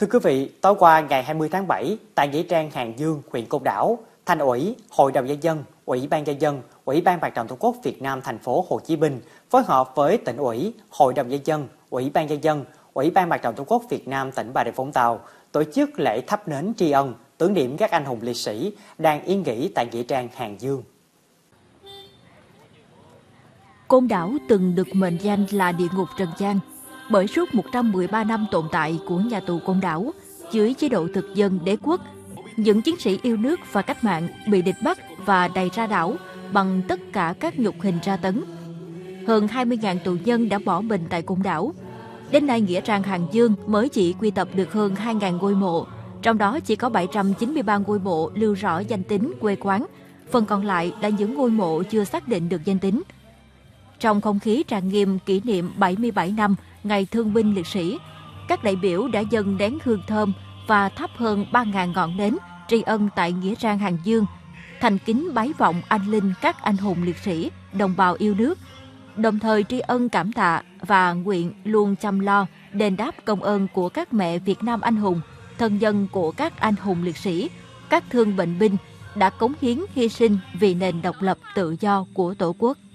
Thưa quý vị, tối qua ngày 20 tháng 7, tại nghĩa trang Hàng Dương, huyện Côn Đảo, Thành ủy, Hội đồng Nhân dân, Ủy ban Nhân dân, Ủy ban Mặt trận Tổ quốc Việt Nam thành phố Hồ Chí Minh phối hợp với Tỉnh ủy, Hội đồng Nhân dân, Ủy ban Nhân dân, Ủy ban Mặt trận Tổ quốc Việt Nam tỉnh Bà Rịa Vũng Tàu tổ chức lễ thắp nến tri ân, tưởng niệm các anh hùng liệt sĩ đang yên nghỉ tại nghĩa trang Hàng Dương. Côn Đảo từng được mệnh danh là địa ngục trần gian bởi suốt 113 năm tồn tại của nhà tù Côn Đảo dưới chế độ thực dân đế quốc. Những chiến sĩ yêu nước và cách mạng bị địch bắt và đày ra đảo bằng tất cả các nhục hình tra tấn. Hơn 20.000 tù nhân đã bỏ mình tại Côn Đảo. Đến nay, nghĩa trang Hàng Dương mới chỉ quy tập được hơn 2.000 ngôi mộ, trong đó chỉ có 793 ngôi mộ lưu rõ danh tính, quê quán. Phần còn lại là những ngôi mộ chưa xác định được danh tính. Trong không khí trang nghiêm kỷ niệm 77 năm Ngày Thương binh Liệt sĩ, các đại biểu đã dâng nén hương thơm và thắp hơn 3.000 ngọn nến tri ân tại nghĩa trang Hàng Dương, thành kính bái vọng anh linh các anh hùng liệt sĩ, đồng bào yêu nước, đồng thời tri ân cảm tạ và nguyện luôn chăm lo, đền đáp công ơn của các mẹ Việt Nam anh hùng, thân dân của các anh hùng liệt sĩ, các thương bệnh binh đã cống hiến hy sinh vì nền độc lập tự do của Tổ quốc.